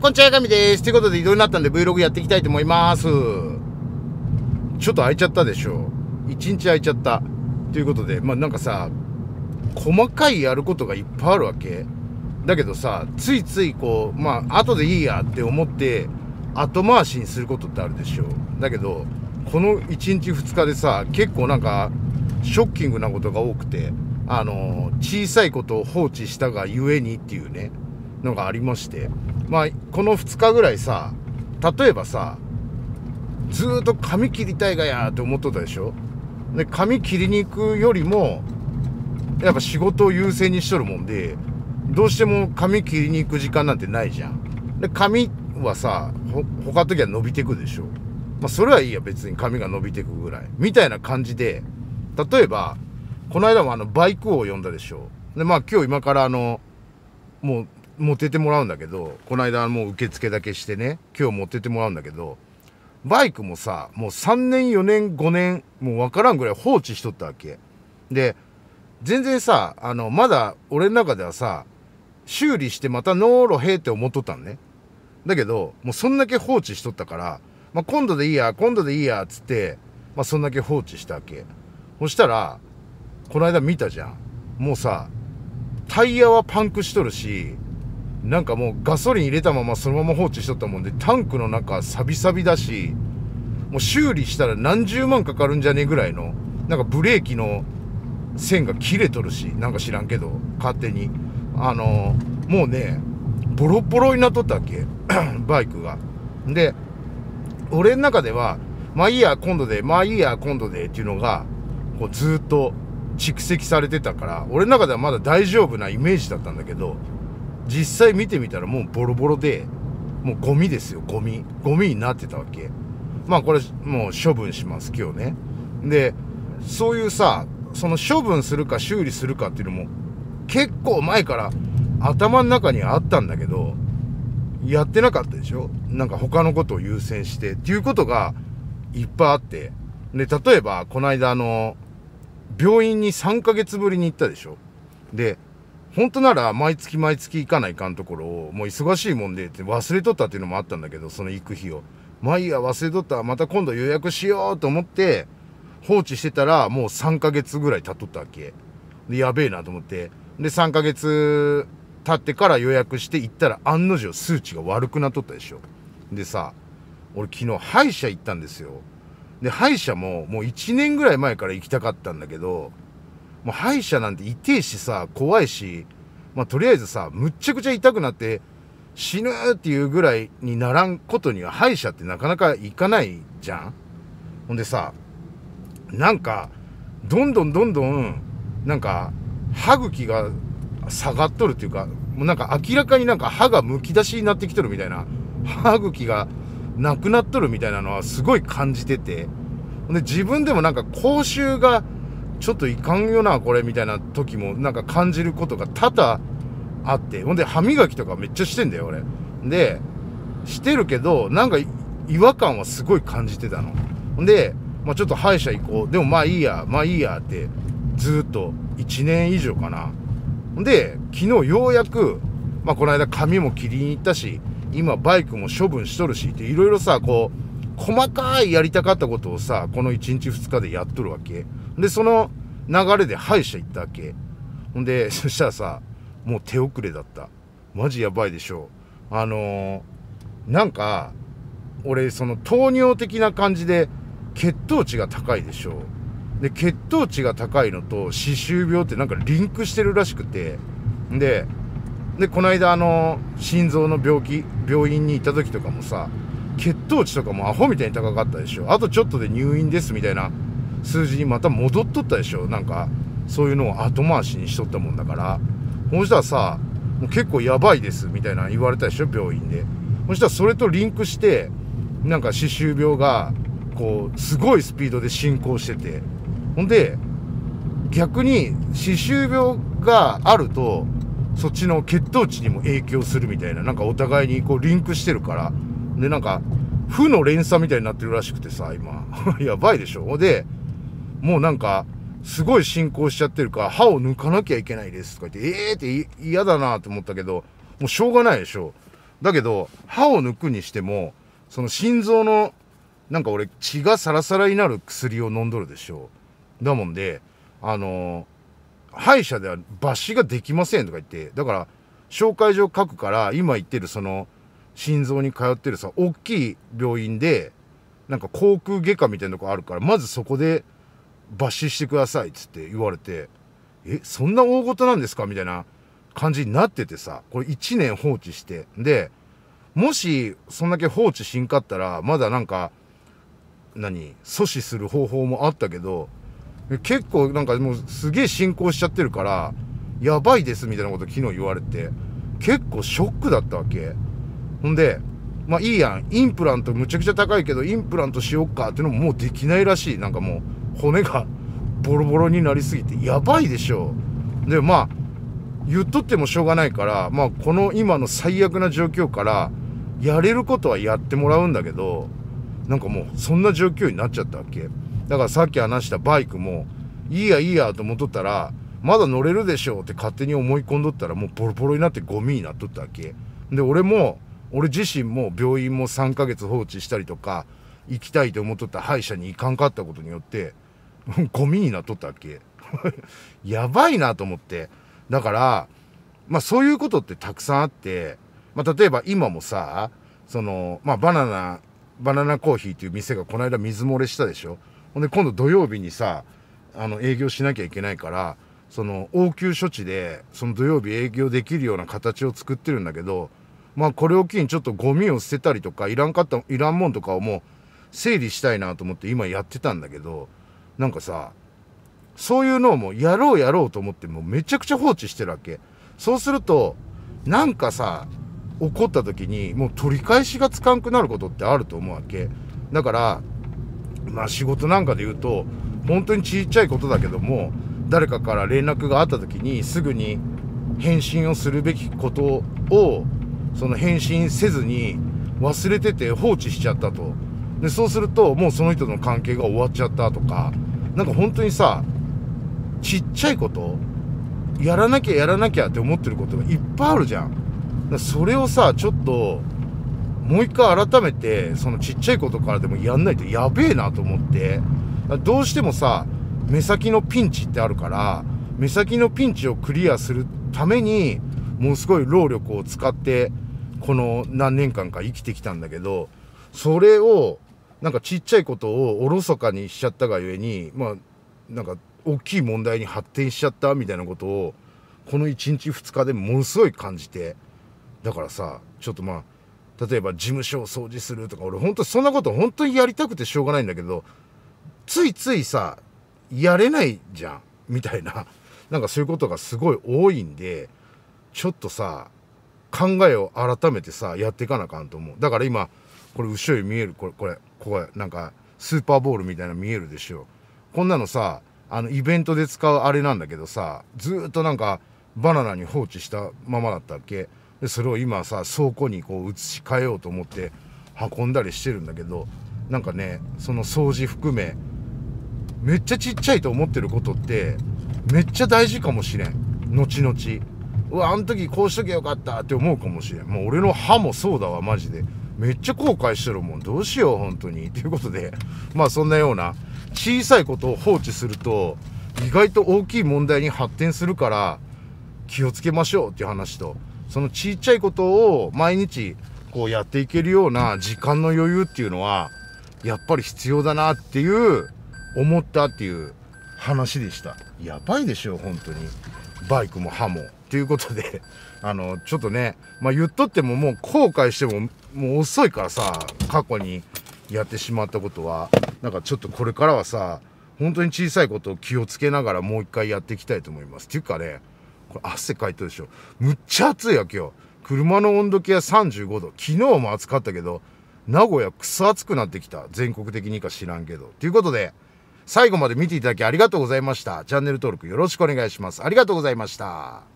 こんにちは、やかみです。ということで、移動になったんで Vlog やっていきたいと思います。ちょっと空いちゃったでしょ。一日空いちゃった。ということで、まあなんかさ、細かいやることがいっぱいあるわけ。だけどさ、ついついこう、まあ後でいいやって思って、後回しにすることってあるでしょ。だけど、この1日2日でさ、結構なんか、ショッキングなことが多くて、小さいことを放置したがゆえにっていうね、のがありまして、まあ、この2日ぐらいさ、例えばさ、ずーっと髪切りたいがやーって思っとったでしょ。で、髪切りに行くよりも、やっぱ仕事を優先にしとるもんで、どうしても髪切りに行く時間なんてないじゃん。で、髪はさ、他の時は伸びてくでしょ。まあ、それはいいや、別に髪が伸びてくぐらい。みたいな感じで、例えば、この間もバイクを呼んだでしょ。で、まあ、今日今からもう、持っててもらうんだけど、この間もう受付だけしてね、今日持っててもらうんだけど、バイクもさ、もう3年4年5年、もう分からんぐらい放置しとったわけ。で、全然さ、まだ俺の中ではさ、修理してまた乗ろへって思っとったんね。だけど、もうそんだけ放置しとったから、まあ、今度でいいや、今度でいいや、つって、まあ、そんだけ放置したわけ。そしたら、この間見たじゃん。もうさ、タイヤはパンクしとるし、なんかもうガソリン入れたままそのまま放置しとったもんで、タンクの中サビサビだし、もう修理したら何十万かかるんじゃねえぐらいの、なんかブレーキの線が切れとるし、なんか知らんけど、勝手に。もうね、ボロボロになっとったっけバイクが。で、俺の中では、まあいいや、今度で、まあいいや、今度でっていうのが、こうずっと蓄積されてたから、俺の中ではまだ大丈夫なイメージだったんだけど、実際見てみたらもうボロボロで、もうゴミですよ、ゴミ。ゴミになってたわけ。まあこれもう処分します、今日ね。で、そういうさ、その処分するか修理するかっていうのも結構前から頭の中にあったんだけど、やってなかったでしょ？なんか他のことを優先してっていうことがいっぱいあって。で、例えばこの間病院に3ヶ月ぶりに行ったでしょ？で、本当なら毎月毎月行かないかんところを、もう忙しいもんでって忘れとったっていうのもあったんだけど、その行く日を。まあいいや、忘れとった。また今度予約しようと思って、放置してたら、もう3ヶ月ぐらい経っとったわけ。で、やべえなと思って。で、3ヶ月経ってから予約して行ったら、案の定数値が悪くなっとったでしょ。でさ、俺昨日歯医者行ったんですよ。で、歯医者ももう1年ぐらい前から行きたかったんだけど、もう歯医者なんて痛えしさ、怖いし、まあとりあえずさ、むっちゃくちゃ痛くなって死ぬっていうぐらいにならんことには歯医者ってなかなか行かないじゃん。ほんでさ、なんか、どんどん、なんか、歯茎が下がっとるっていうか、もうなんか明らかになんか歯がむき出しになってきとるみたいな、歯茎がなくなっとるみたいなのはすごい感じてて、ほんで自分でもなんか口臭が、ちょっといかんよな、これ、みたいな時も、なんか感じることが多々あって。ほんで、歯磨きとかめっちゃしてんだよ、俺。で、してるけど、なんか違和感はすごい感じてたの。ほんで、まあちょっと歯医者行こう。でもまあいいや、まあいいやって、ずっと1年以上かな。ほんで、昨日ようやく、まあこの間髪も切りに行ったし、今バイクも処分しとるし、っていろいろさ、こう、細かいやりたかったことをさ、この1日2日でやっとるわけ。で、その流れで歯医者行ったわけ。ほんで、そしたらさ、もう手遅れだった。マジやばいでしょ。なんか、俺、その糖尿的な感じで血糖値が高いでしょ。で、血糖値が高いのと歯周病ってなんかリンクしてるらしくて。で、この間心臓の病気、病院に行った時とかもさ、血糖値とかもアホみたいに高かったでしょ。あとちょっとで入院ですみたいな数字にまた戻っとったでしょ。なんか、そういうのを後回しにしとったもんだから。そしたらさ、もう結構やばいですみたいな言われたでしょ、病院で。そしたらそれとリンクして、なんか歯周病が、こう、すごいスピードで進行してて。ほんで、逆に歯周病があると、そっちの血糖値にも影響するみたいな、なんかお互いにこうリンクしてるから、で、なんか、負の連鎖みたいになってるらしくてさ、今。やばいでしょ。で、もうなんか、すごい進行しちゃってるから、歯を抜かなきゃいけないですとか言って、ええー、って嫌だなと思ったけど、もうしょうがないでしょ。だけど歯を抜くにしてもその心臓のなんか俺血がサラサラになる薬を飲んどるでしょ。だもんで歯医者では抜歯ができませんとか言って、だから紹介状書くから今言ってるその心臓に通ってるさ大きい病院でなんか口腔外科みたいなとこあるからまずそこで抜歯してくださいっつって言われて、えそんな大事なんですかみたいな感じになっててさ、これ1年放置してでもしそんだけ放置しんかったらまだなんか阻止する方法もあったけど、結構なんかもうすげえ進行しちゃってるからやばいですみたいなこと昨日言われて結構ショックだったわけ。ほんでまあいいやん、インプラントむちゃくちゃ高いけどインプラントしよっかっていうのももうできないらしい。なんかもう骨がボロボロになりすぎてやばいでしょ。でまあ言っとってもしょうがないから、まあ、この今の最悪な状況からやれることはやってもらうんだけど、なんかもうそんな状況になっちゃったわけ。だからさっき話したバイクもいいやいいやと思っとったらまだ乗れるでしょうって勝手に思い込んどったらもうボロボロになってゴミになっとったわけで、俺自身も病院も3ヶ月放置したりとか行きたいと思っとった歯医者に行かんかったことによってゴミになっとったわけやばいなと思って。だからまあそういうことってたくさんあって、まあ、例えば今もさその、まあ、バナナコーヒーっていう店がこの間水漏れしたでしょ。ほんで今度土曜日にさ営業しなきゃいけないからその応急処置でその土曜日営業できるような形を作ってるんだけど、まあこれを機にちょっとゴミを捨てたりとかいらんもんとかをもう整理したいなと思って今やってたんだけど、なんかさそういうのをもうやろうと思ってもうめちゃくちゃ放置してるわけ。そうするとなんかさ起こった時にもう取り返しがつかんくなることってあると思うわけ。だからまあ仕事なんかで言うと本当にちっちゃいことだけども誰かから連絡があった時にすぐに返信をするべきことをその返信せずに忘れてて放置しちゃったと。でそうするともうその人との関係が終わっちゃったとか、なんか本当にさちっちゃいことやらなきゃって思ってることがいっぱいあるじゃん。それをさちょっともう一回改めてそのちっちゃいことからでもやんないとやべえなと思って、どうしてもさ目先のピンチってあるから目先のピンチをクリアするためにものすごい労力を使ってこの何年間か生きてきたんだけど、それをなんかちっちゃいことをおろそかにしちゃったがゆえにまあなんか大きい問題に発展しちゃったみたいなことをこの1日2日でものすごい感じて。だからさちょっとまあ例えば事務所を掃除するとか俺本当そんなこと本当にやりたくてしょうがないんだけどついついさやれないじゃんみたいな、なんかそういうことがすごい多いんでちょっとさ考えを改めてさやっていかなあかんと思う。だから今これ後ろに見えるこれなんかスーパーボールみたいなの見えるでしょ。こんなのさイベントで使うあれなんだけどさずっとなんかバナナに放置したままだったっけ。でそれを今さ倉庫にこう移し替えようと思って運んだりしてるんだけど、なんかねその掃除含めめっちゃちっちゃいと思ってることってめっちゃ大事かもしれん。後々うわあの時こうしときゃよかったって思うかもしれん。もう俺の歯もそうだわマジでめっちゃ後悔してるもんどうしよう本当にということで、まあそんなような小さいことを放置すると意外と大きい問題に発展するから気をつけましょうっていう話と、そのちっちゃいことを毎日こうやっていけるような時間の余裕っていうのはやっぱり必要だなっていう思ったっていう話でした。やばいでしょ本当にバイクも歯もということでちょっとね、まあ、言っとってももう後悔してももう遅いからさ過去にやってしまったことはなんかちょっとこれからはさ本当に小さいことを気をつけながらもう一回やっていきたいと思います。っていうかねこれ汗かいてるでしょ。むっちゃ暑いわけよ。車の温度計は35度、昨日も暑かったけど名古屋クソ暑くなってきた。全国的にか知らんけど。ということで最後まで見ていただきありがとうございました。チャンネル登録よろしくお願いします。ありがとうございました。